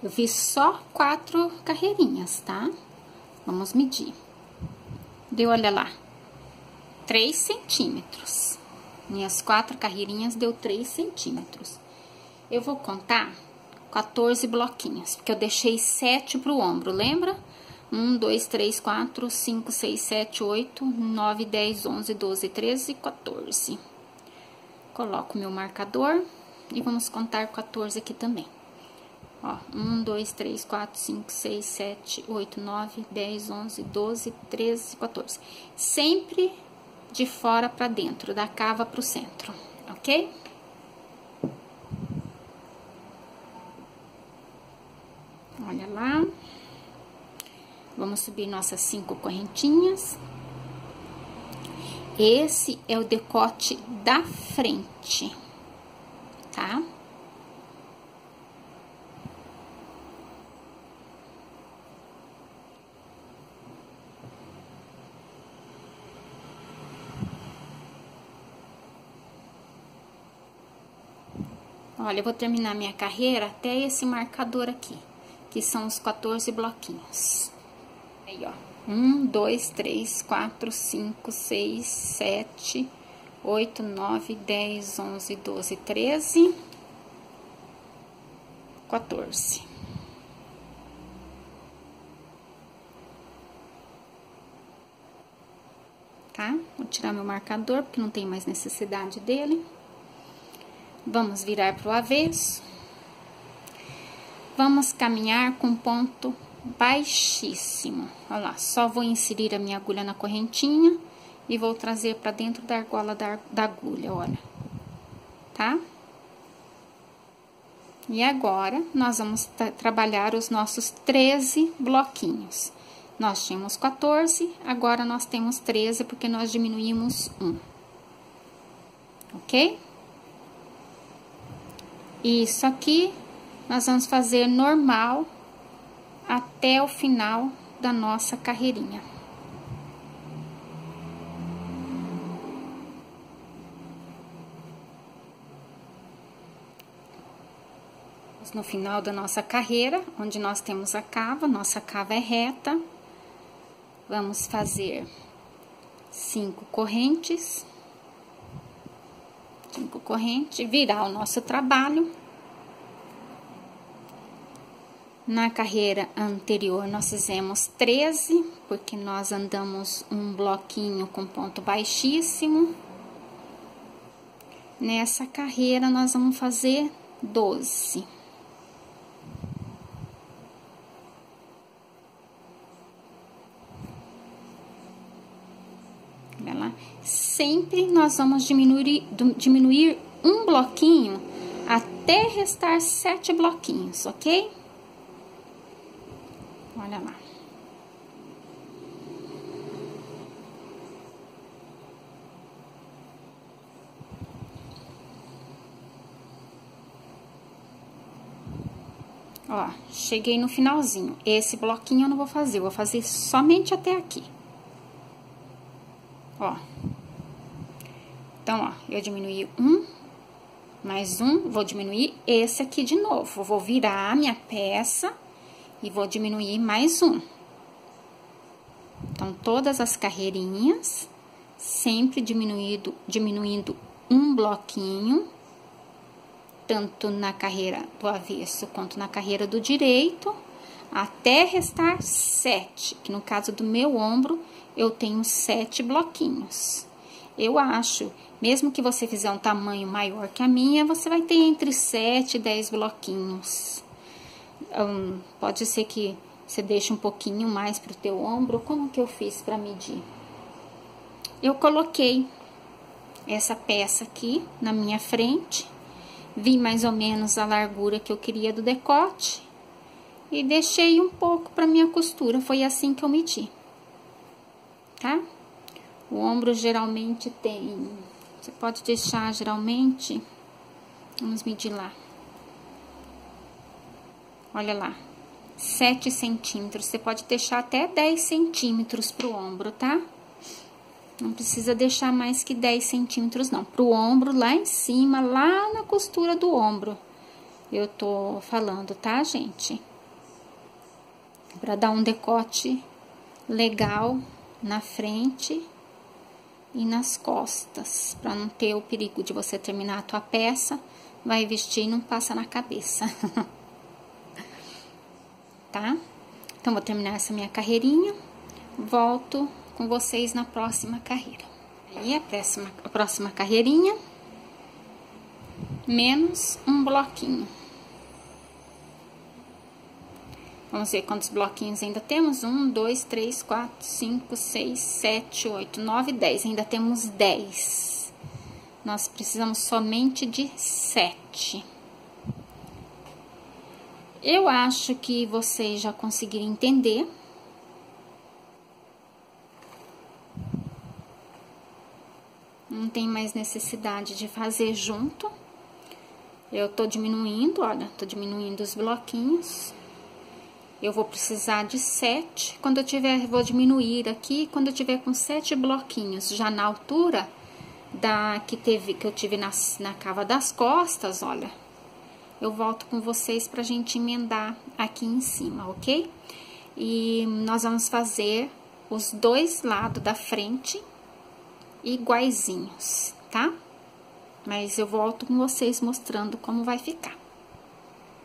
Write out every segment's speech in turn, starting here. Eu fiz só 4 carreirinhas, tá? Vamos medir. Deu, olha lá, 3 centímetros. Minhas 4 carreirinhas deu 3 centímetros. Eu vou contar 14 bloquinhos, porque eu deixei 7 pro ombro, lembra? 1, 2, 3, 4, 5, 6, 7, 8, 9, 10, 11, 12, 13, 14. Coloco meu marcador e vamos contar 14 aqui também. Ó, 1, 2, 3, 4, 5, 6, 7, 8, 9, 10, 11, 12, 13, 14. Sempre de fora pra dentro, da cava pro centro, ok? Olha lá. Vamos subir nossas 5 correntinhas. Esse é o decote da frente, tá? Olha, eu vou terminar minha carreira até esse marcador aqui, que são os 14 bloquinhos. Aí, ó, 1, 2, 3, 4, 5, 6, 7, 8, 9, 10, 11, 12, 13, 14. Tá? Vou tirar meu marcador, porque não tem mais necessidade dele. Vamos virar pro avesso. Vamos caminhar com ponto baixíssimo. Olha lá, só vou inserir a minha agulha na correntinha e vou trazer pra dentro da argola da agulha, olha. Tá? E agora, nós vamos trabalhar os nossos 13 bloquinhos. Nós tínhamos 14, agora nós temos 13, porque nós diminuímos 1. Ok? Isso aqui, nós vamos fazer normal até o final da nossa carreirinha. No final da nossa carreira, onde nós temos a cava, nossa cava é reta. Vamos fazer 5 correntes. 5 correntes, virar o nosso trabalho. Na carreira anterior, nós fizemos 13, porque nós andamos um bloquinho com ponto baixíssimo. Nessa carreira, nós vamos fazer 12. Olha lá. Sempre nós vamos diminuir um bloquinho até restar 7 bloquinhos, ok? Olha lá. Ó, cheguei no finalzinho. Esse bloquinho eu não vou fazer, eu vou fazer somente até aqui. Ó. Então, ó, eu diminuí um, mais um, vou diminuir esse aqui de novo. Vou virar minha peça. E vou diminuir mais um. Então, todas as carreirinhas, sempre diminuindo um bloquinho, tanto na carreira do avesso quanto na carreira do direito, até restar 7, que no caso do meu ombro, eu tenho 7 bloquinhos. Eu acho, mesmo que você fizer um tamanho maior que a minha, você vai ter entre 7 e 10 bloquinhos. Pode ser que você deixe um pouquinho mais pro teu ombro. Como que eu fiz para medir? Eu coloquei essa peça aqui na minha frente, vi mais ou menos a largura que eu queria do decote e deixei um pouco para minha costura. Foi assim que eu medi, tá? O ombro geralmente tem, você pode deixar geralmente, vamos medir lá. Olha lá, 7 centímetros, você pode deixar até 10 centímetros pro ombro, tá? Não precisa deixar mais que 10 centímetros, não. Pro ombro, lá em cima, lá na costura do ombro, eu tô falando, tá, gente? para dar um decote legal na frente e nas costas, para não ter o perigo de você terminar a tua peça, vai vestir e não passa na cabeça. Tá? Então, vou terminar essa minha carreirinha, volto com vocês na próxima carreira. Aí, a próxima carreirinha, menos um bloquinho. Vamos ver quantos bloquinhos ainda temos. 1, 2, 3, 4, 5, 6, 7, 8, 9, 10. Ainda temos 10. Nós precisamos somente de 7. Eu acho que vocês já conseguiram entender. Não tem mais necessidade de fazer junto. Eu tô diminuindo, olha, tô diminuindo os bloquinhos. Eu vou precisar de 7, quando eu tiver, vou diminuir aqui, quando eu tiver com 7 bloquinhos, já na altura da que eu tive na cava das costas, olha, eu volto com vocês pra gente emendar aqui em cima, ok? E nós vamos fazer os dois lados da frente iguaizinhos, tá? Mas eu volto com vocês mostrando como vai ficar.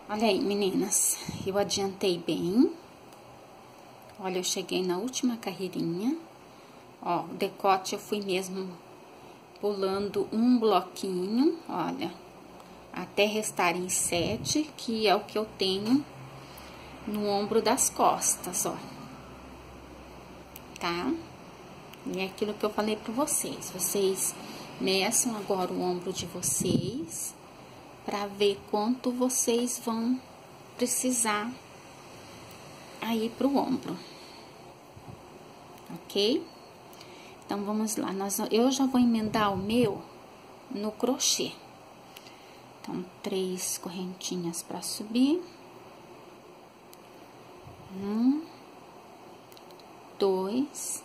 Olha aí, meninas, eu adiantei bem. Olha, eu cheguei na última carreirinha. Ó, o decote eu fui mesmo pulando um bloquinho, olha. Até restar em 7, que é o que eu tenho no ombro das costas, ó. Tá? E é aquilo que eu falei pra vocês. Vocês meçam agora o ombro de vocês, para ver quanto vocês vão precisar aí pro ombro, ok? Então, vamos lá, eu já vou emendar o meu no crochê. Então, 3 correntinhas para subir. 1, 2,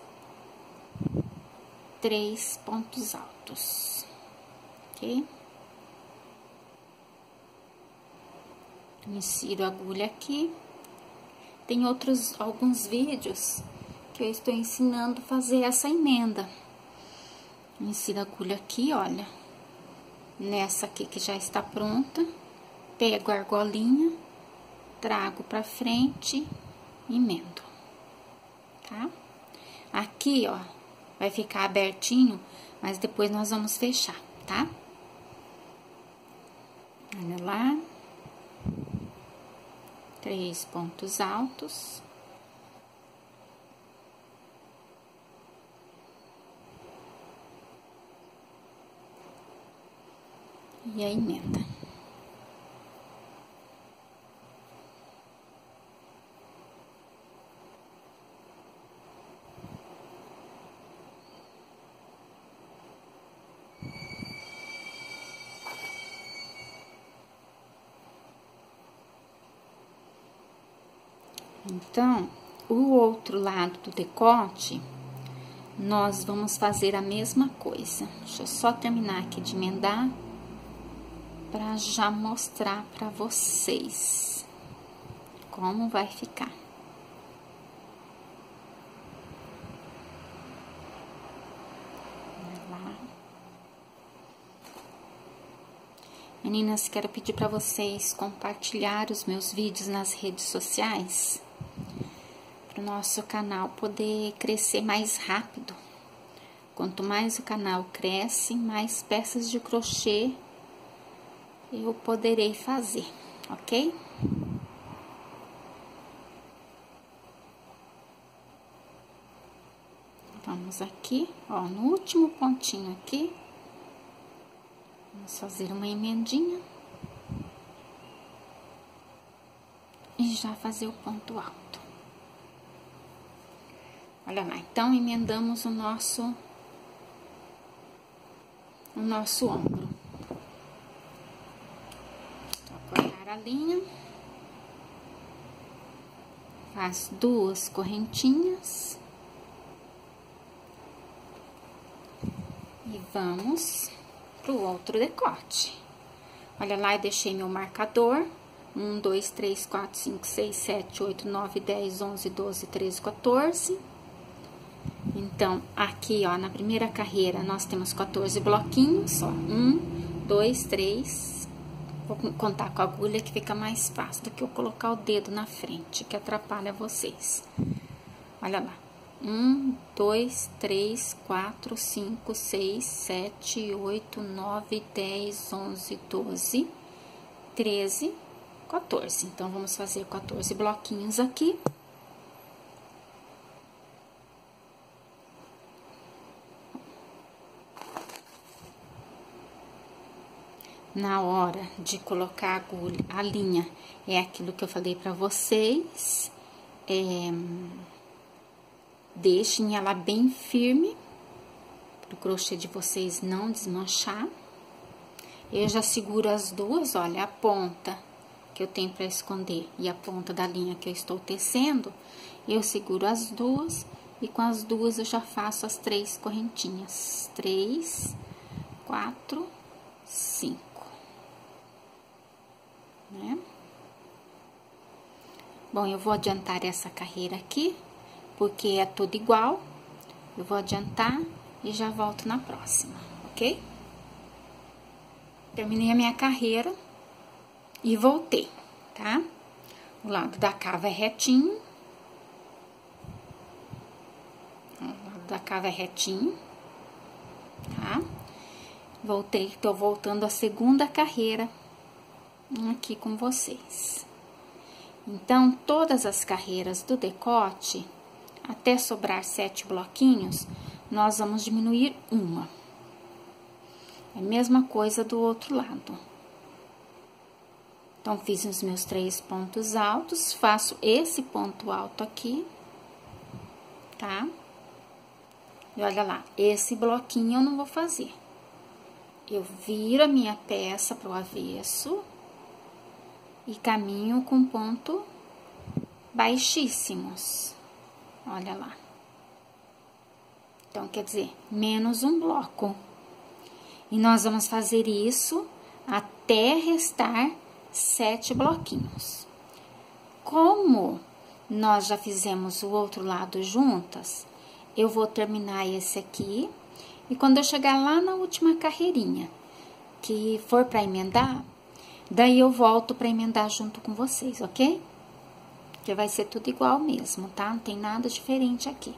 3 pontos altos, ok? Insiro a agulha aqui. Tem alguns vídeos que eu estou ensinando a fazer essa emenda. Insiro a agulha aqui, olha. Nessa aqui que já está pronta. Pego a argolinha, trago pra frente, emendo. Tá? Aqui, ó, vai ficar abertinho, mas depois nós vamos fechar, tá? Olha lá. 3 pontos altos. E a emenda. Então, o outro lado do decote, nós vamos fazer a mesma coisa. Deixa eu só terminar aqui de emendar, pra já mostrar pra vocês como vai ficar. Meninas, quero pedir pra vocês compartilhar os meus vídeos nas redes sociais, para o nosso canal poder crescer mais rápido. Quanto mais o canal cresce, mais peças de crochê eu poderei fazer, ok? Vamos aqui, ó, no último pontinho aqui, vamos fazer uma emendinha e já fazer o ponto alto. Olha lá, então emendamos o nosso ombro. Vou cortar a linha, faço 2 correntinhas e vamos pro outro decote. Olha lá, eu deixei meu marcador. 1, 2, 3, 4, 5, 6, 7, 8, 9, 10, 11, 12, 13, 14. Então, aqui, ó, na primeira carreira, nós temos 14 bloquinhos, ó. 1, 2, 3, vou contar com a agulha que fica mais fácil do que eu colocar o dedo na frente, que atrapalha vocês. Olha lá. 1, 2, 3, 4, 5, 6, 7, 8, 9, 10, 11, 12, 13, 14. Então, vamos fazer 14 bloquinhos aqui. Na hora de colocar a agulha, a linha, é aquilo que eu falei pra vocês, deixem ela bem firme, pro crochê de vocês não desmanchar. Eu já seguro as duas, olha, a ponta que eu tenho pra esconder e a ponta da linha que eu estou tecendo, eu seguro as duas e com as duas eu já faço as 3 correntinhas. 3, 4, 5. Né? Bom, eu vou adiantar essa carreira aqui, porque é tudo igual, eu vou adiantar e já volto na próxima, ok? Terminei a minha carreira e voltei, tá? O lado da cava é retinho. O lado da cava é retinho, tá? Voltei, tô voltando a segunda carreira aqui com vocês. Então, todas as carreiras do decote... Até sobrar 7 bloquinhos, nós vamos diminuir uma. É a mesma coisa do outro lado. Então, fiz os meus 3 pontos altos, faço esse ponto alto aqui, tá? E olha lá, esse bloquinho eu não vou fazer. Eu viro a minha peça pro avesso e caminho com ponto baixíssimos. Olha lá. Então, quer dizer, menos um bloco. E nós vamos fazer isso até restar 7 bloquinhos. Como nós já fizemos o outro lado juntas, eu vou terminar esse aqui. E quando eu chegar lá na última carreirinha, que for para emendar, daí eu volto para emendar junto com vocês, ok? Porque vai ser tudo igual mesmo, tá? Não tem nada diferente aqui.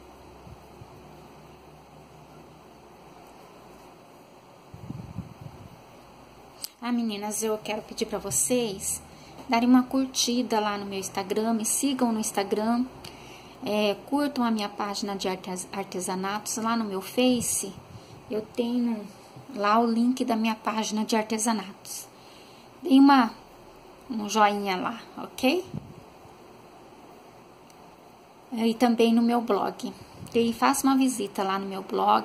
Ah, meninas, eu quero pedir pra vocês darem uma curtida lá no meu Instagram, me sigam no Instagram, curtam a minha página de artesanatos lá no meu Face. Eu tenho lá o link da minha página de artesanatos. Deem um joinha lá, ok? E também no meu blog. E faça uma visita lá no meu blog,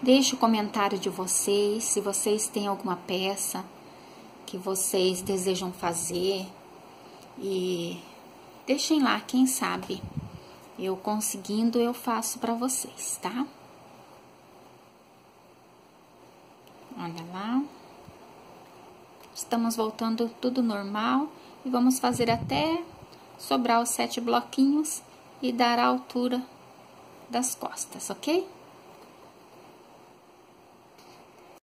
deixe o comentário de vocês, se vocês têm alguma peça que vocês desejam fazer. E deixem lá, quem sabe, eu conseguindo, eu faço pra vocês, tá? Olha lá. Estamos voltando tudo normal e vamos fazer até sobrar os 7 bloquinhos e dar a altura das costas, ok?